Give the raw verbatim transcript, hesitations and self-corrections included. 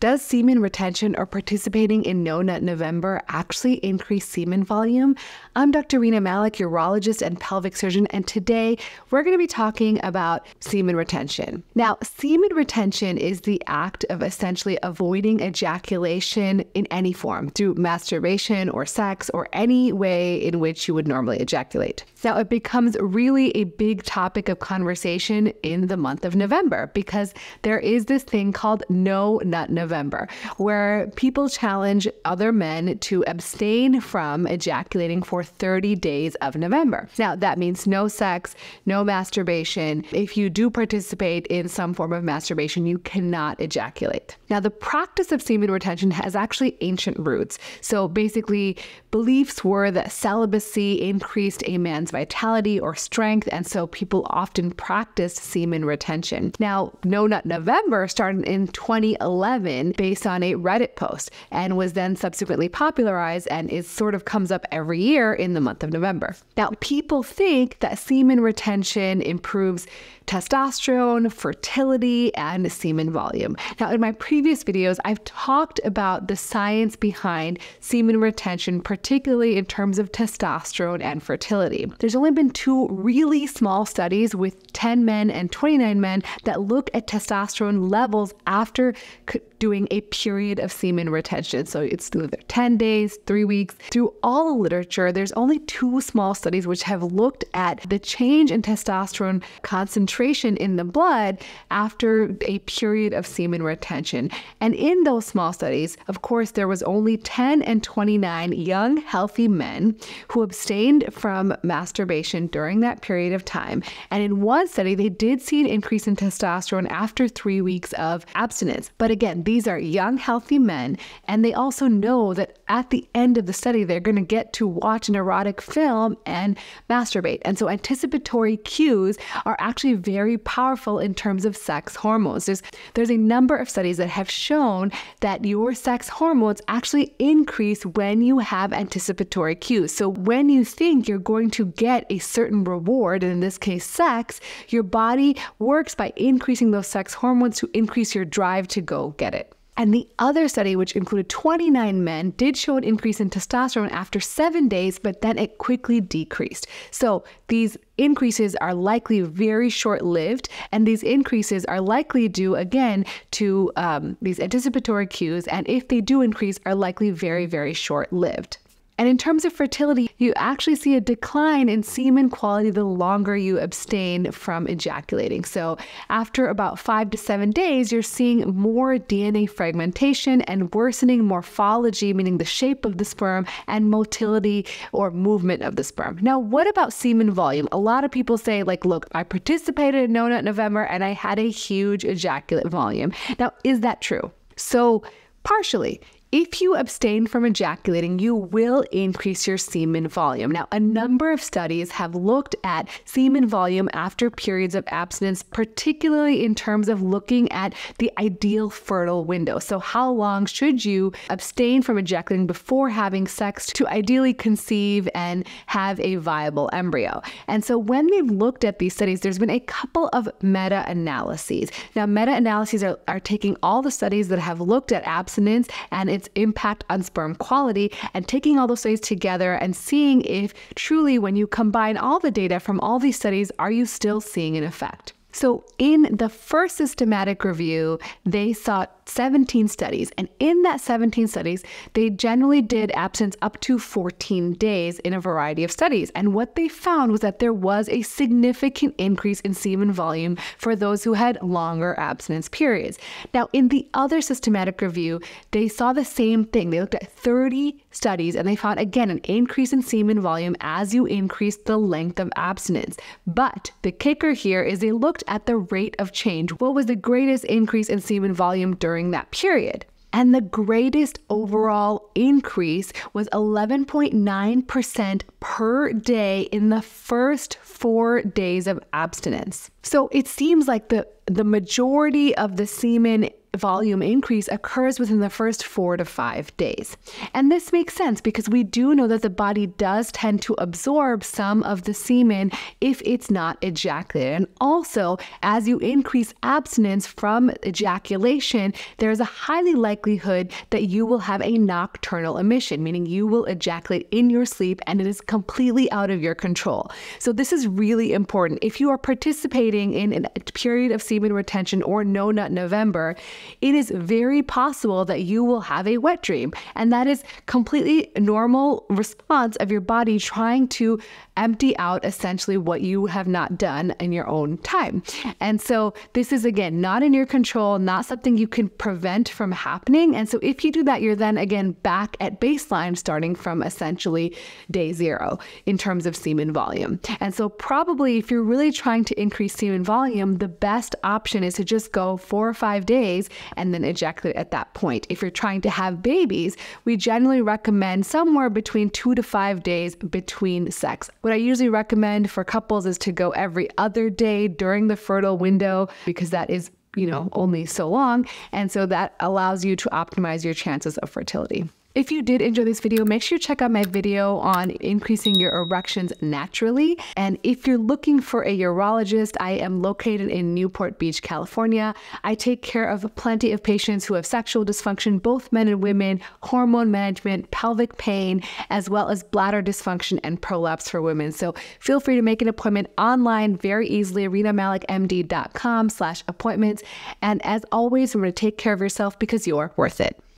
Does semen retention or participating in No Nut November actually increase semen volume? I'm Doctor Rena Malik, urologist and pelvic surgeon, and today we're going to be talking about semen retention. Now, semen retention is the act of essentially avoiding ejaculation in any form, through masturbation or sex or any way in which you would normally ejaculate. Now, it becomes really a big topic of conversation in the month of November because there is this thing called No Nut November. November, where people challenge other men to abstain from ejaculating for thirty days of November. Now, that means no sex, no masturbation. If you do participate in some form of masturbation, you cannot ejaculate. Now, the practice of semen retention has actually ancient roots. So basically, beliefs were that celibacy increased a man's vitality or strength, and so people often practiced semen retention. Now, No Nut November started in twenty eleven based on a Reddit post and was then subsequently popularized, and it sort of comes up every year in the month of November. Now, people think that semen retention improves testosterone, fertility, and semen volume. Now, in my previous videos, I've talked about the science behind semen retention, particularly in terms of testosterone and fertility. There's only been two really small studies with ten men and twenty-nine men that look at testosterone levels after doing a period of semen retention. So it's through their ten days, three weeks. Through all the literature, there's only two small studies which have looked at the change in testosterone concentration in the blood after a period of semen retention. And in those small studies, of course, there was only ten and twenty-nine young, healthy men who abstained from masturbation during that period of time. And in one study, they did see an increase in testosterone after three weeks of abstinence. But again, these are young, healthy men, and they also know that at the end of the study, they're going to get to watch an erotic film and masturbate. And so anticipatory cues are actually very powerful in terms of sex hormones. There's, there's a number of studies that have shown that your sex hormones actually increase when you have anticipatory cues. So when you think you're going to get a certain reward, and in this case, sex, your body works by increasing those sex hormones to increase your drive to go get it. And the other study, which included twenty-nine men, did show an increase in testosterone after seven days, but then it quickly decreased. So these increases are likely very short-lived, and these increases are likely due, again, to um, these anticipatory cues, and if they do increase, are likely very, very short-lived. And in terms of fertility, you actually see a decline in semen quality the longer you abstain from ejaculating. So after about five to seven days, you're seeing more D N A fragmentation and worsening morphology, meaning the shape of the sperm, and motility or movement of the sperm. Now, what about semen volume? A lot of people say, like, look, I participated in No Nut November and I had a huge ejaculate volume. Now, is that true? So partially. If you abstain from ejaculating, you will increase your semen volume. Now, a number of studies have looked at semen volume after periods of abstinence, particularly in terms of looking at the ideal fertile window. So how long should you abstain from ejaculating before having sex to ideally conceive and have a viable embryo? And so when they've looked at these studies, there's been a couple of meta-analyses. Now, meta-analyses are, are taking all the studies that have looked at abstinence and it's its impact on sperm quality and taking all those studies together and seeing if truly when you combine all the data from all these studies, are you still seeing an effect? So in the first systematic review, they saw seventeen studies. And in that seventeen studies, they generally did abstinence up to fourteen days in a variety of studies. And what they found was that there was a significant increase in semen volume for those who had longer abstinence periods. Now, in the other systematic review, they saw the same thing. They looked at thirty studies and they found, again, an increase in semen volume as you increase the length of abstinence. But the kicker here is they looked at the rate of change. What was the greatest increase in semen volume during that period? And the greatest overall increase was eleven point nine percent per day in the first four days of abstinence. So it seems like the, the majority of the semen volume increase occurs within the first four to five days. And this makes sense because we do know that the body does tend to absorb some of the semen if it's not ejaculated. And also, as you increase abstinence from ejaculation, there is a highly likelihood that you will have a nocturnal emission, meaning you will ejaculate in your sleep and it is completely out of your control. So this is really important. If you are participating in a period of semen retention or No Nut November, it is very possible that you will have a wet dream. And that is completely normal response of your body trying to empty out essentially what you have not done in your own time. And so this is, again, not in your control, not something you can prevent from happening. And so if you do that, you're then again back at baseline, starting from essentially day zero in terms of semen volume. And so probably if you're really trying to increase semen volume, the best option is to just go four or five days and then ejaculate at that point. If you're trying to have babies, we generally recommend somewhere between two to five days between sex. What I usually recommend for couples is to go every other day during the fertile window, because that is, you know, only so long. And so that allows you to optimize your chances of fertility. If you did enjoy this video, make sure you check out my video on increasing your erections naturally. And if you're looking for a urologist, I am located in Newport Beach, California. I take care of plenty of patients who have sexual dysfunction, both men and women, hormone management, pelvic pain, as well as bladder dysfunction and prolapse for women. So feel free to make an appointment online very easily, renamalikmd.com slash appointments. And as always, remember to take care of yourself because you're worth it.